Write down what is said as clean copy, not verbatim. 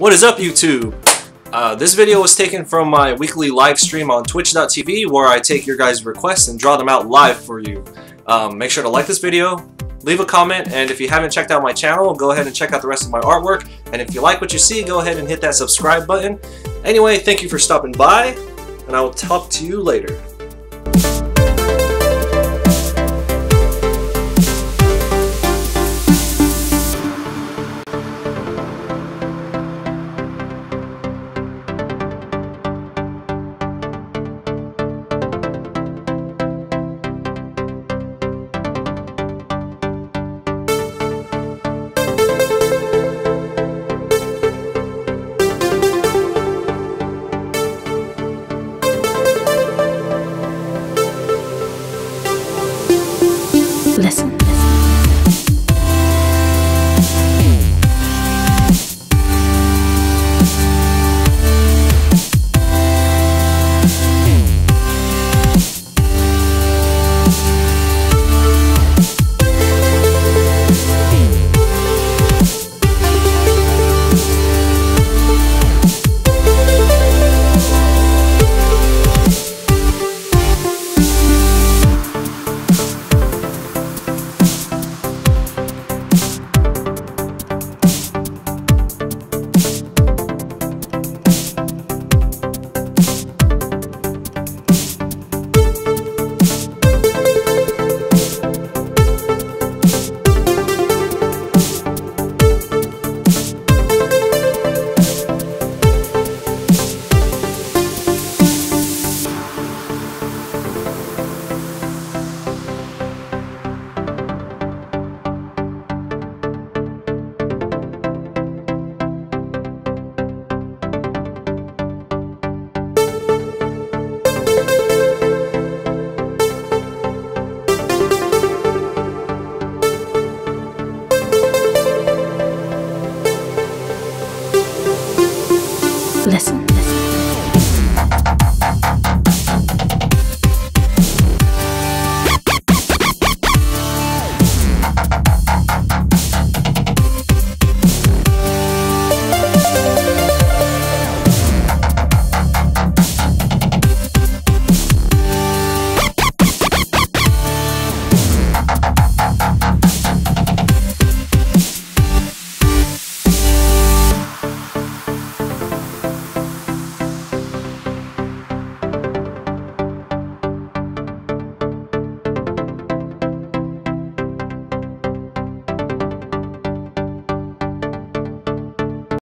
What is up, YouTube? This video was taken from my weekly live stream on twitch.tv, where I take your guys' requests and draw them out live for you. Make sure to like this video, leave a comment, and if you haven't checked out my channel, go ahead and check out the rest of my artwork. And if you like what you see, go ahead and hit that subscribe button. Anyway, thank you for stopping by, and I will talk to you later. Listen. Listen.